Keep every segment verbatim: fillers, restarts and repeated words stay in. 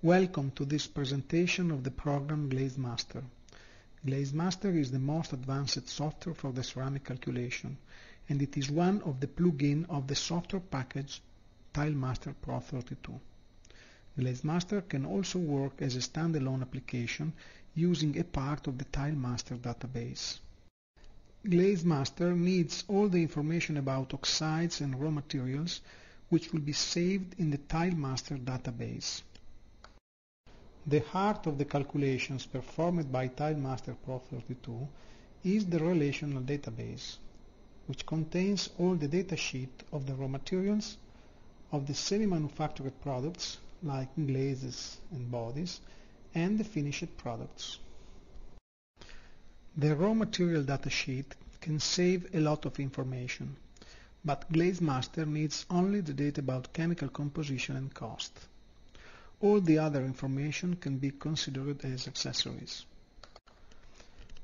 Welcome to this presentation of the program GlazeMaster. GlazeMaster is the most advanced software for the ceramic calculation, and it is one of the plugins of the software package TileMaster Pro thirty-two. GlazeMaster can also work as a standalone application using a part of the TileMaster database. GlazeMaster needs all the information about oxides and raw materials, which will be saved in the TileMaster database. The heart of the calculations performed by TileMaster Pro thirty-two is the relational database, which contains all the datasheet of the raw materials, of the semi-manufactured products like glazes and bodies, and the finished products. The raw material datasheet can save a lot of information, but GlazeMaster needs only the data about chemical composition and cost. All the other information can be considered as accessories.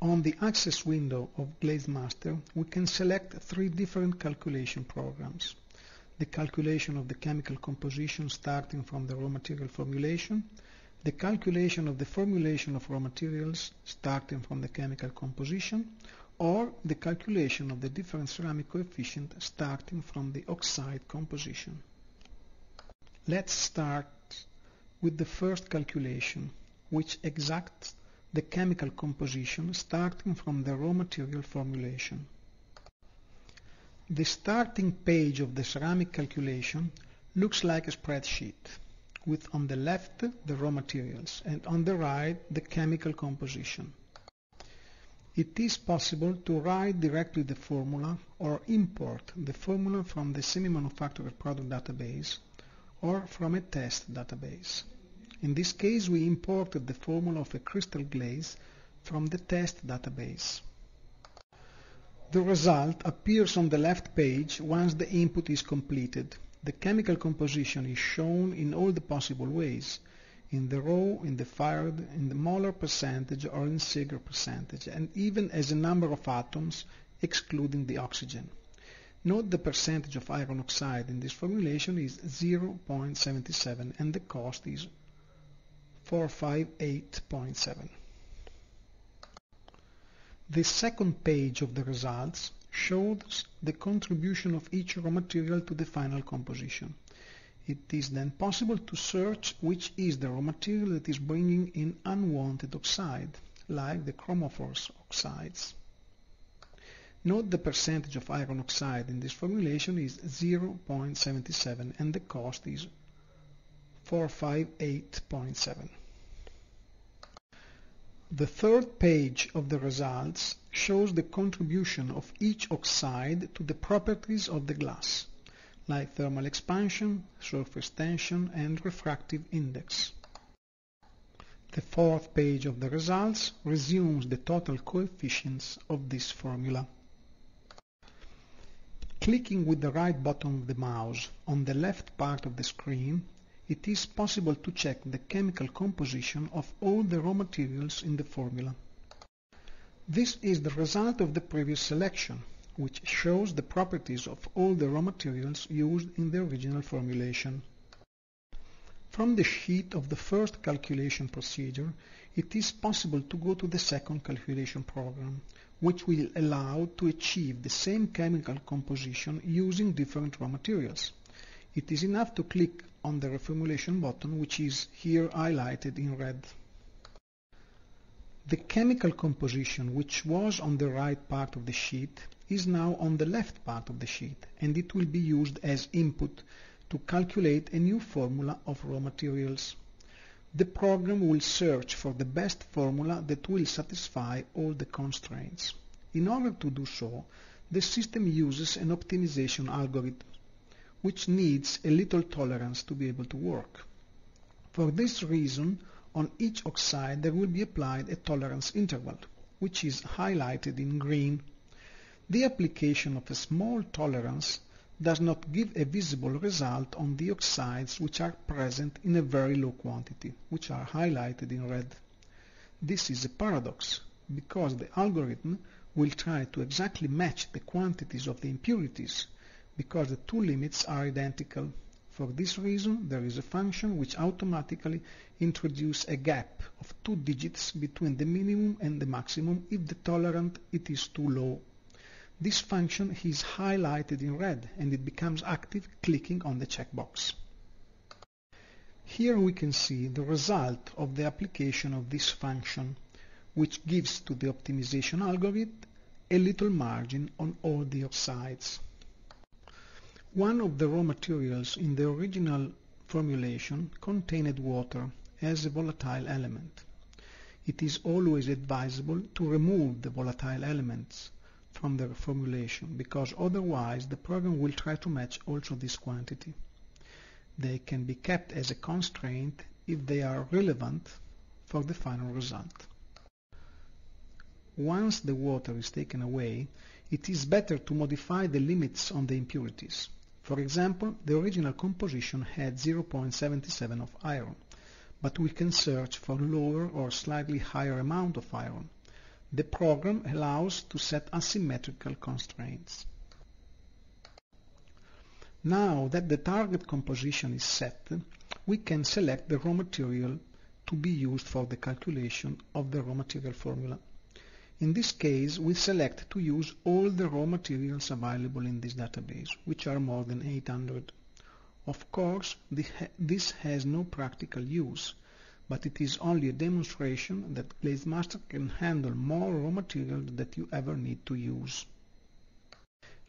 On the Access window of GlazeMaster, we can select three different calculation programs: the calculation of the chemical composition starting from the raw material formulation, the calculation of the formulation of raw materials starting from the chemical composition, or the calculation of the different ceramic coefficient starting from the oxide composition. Let's start with the first calculation, which exacts the chemical composition starting from the raw material formulation. The starting page of the ceramic calculation looks like a spreadsheet, with on the left the raw materials and on the right the chemical composition. It is possible to write directly the formula or import the formula from the semi-manufactured product database or from a test database. In this case, we imported the formula of a crystal glaze from the test database. The result appears on the left page once the input is completed. The chemical composition is shown in all the possible ways: in the raw, in the fired, in the molar percentage or in Seeger percentage, and even as a number of atoms excluding the oxygen. Note the percentage of iron oxide in this formulation is zero point seven seven and the cost is four hundred fifty-eight point seven. The second page of the results shows the contribution of each raw material to the final composition. It is then possible to search which is the raw material that is bringing in unwanted oxide, like the chromophores oxides. Note the percentage of iron oxide in this formulation is zero point seven seven and the cost is four hundred fifty-eight point seven. The third page of the results shows the contribution of each oxide to the properties of the glass, like thermal expansion, surface tension and refractive index. The fourth page of the results resumes the total coefficients of this formula. Clicking with the right button of the mouse on the left part of the screen, it is possible to check the chemical composition of all the raw materials in the formula. This is the result of the previous selection, which shows the properties of all the raw materials used in the original formulation. From the sheet of the first calculation procedure, it is possible to go to the second calculation program, which will allow to achieve the same chemical composition using different raw materials. It is enough to click on the reformulation button, which is here highlighted in red. The chemical composition, which was on the right part of the sheet, is now on the left part of the sheet, and it will be used as input to calculate a new formula of raw materials. The program will search for the best formula that will satisfy all the constraints. In order to do so, the system uses an optimization algorithm, which needs a little tolerance to be able to work. For this reason, on each oxide there will be applied a tolerance interval, which is highlighted in green. The application of a small tolerance does not give a visible result on the oxides which are present in a very low quantity, which are highlighted in red. This is a paradox, because the algorithm will try to exactly match the quantities of the impurities, because the two limits are identical, For this reason, there is a function which automatically introduces a gap of two digits between the minimum and the maximum if the tolerance it is too low. This function is highlighted in red and it becomes active clicking on the checkbox. Here we can see the result of the application of this function, which gives to the optimization algorithm a little margin on all their sides. One of the raw materials in the original formulation contained water as a volatile element. It is always advisable to remove the volatile elements from the formulation, because otherwise the program will try to match also this quantity. They can be kept as a constraint if they are relevant for the final result. Once the water is taken away, it is better to modify the limits on the impurities. For example, the original composition had zero point seven seven of iron, but we can search for lower or slightly higher amount of iron. The program allows to set asymmetrical constraints. Now that the target composition is set, we can select the raw material to be used for the calculation of the raw material formula. In this case, we select to use all the raw materials available in this database, which are more than eight hundred. Of course, this has no practical use, but it is only a demonstration that GlazeMaster can handle more raw material that you ever need to use.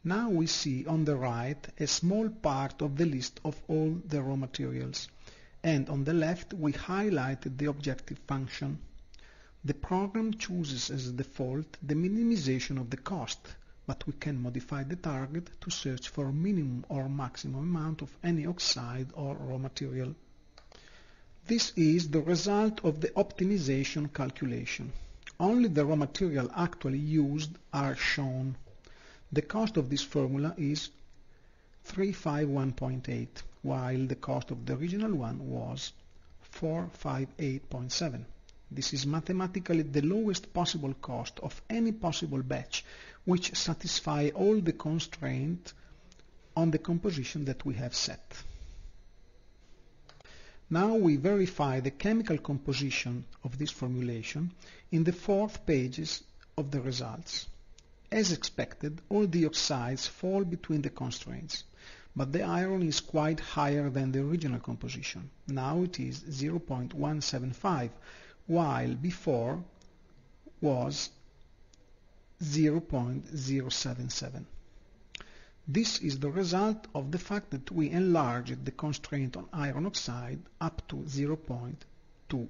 Now we see on the right a small part of the list of all the raw materials, and on the left we highlighted the objective function. The program chooses as a default the minimization of the cost, but we can modify the target to search for minimum or maximum amount of any oxide or raw material. This is the result of the optimization calculation. Only the raw material actually used are shown. The cost of this formula is three hundred fifty-one point eight, while the cost of the original one was four hundred fifty-eight point seven. This is mathematically the lowest possible cost of any possible batch, which satisfies all the constraints on the composition that we have set. Now we verify the chemical composition of this formulation in the fourth pages of the results. As expected, all the oxides fall between the constraints, but the iron is quite higher than the original composition. Now it is zero point one seven five, while before was zero point zero seven seven. This is the result of the fact that we enlarged the constraint on iron oxide up to zero point two.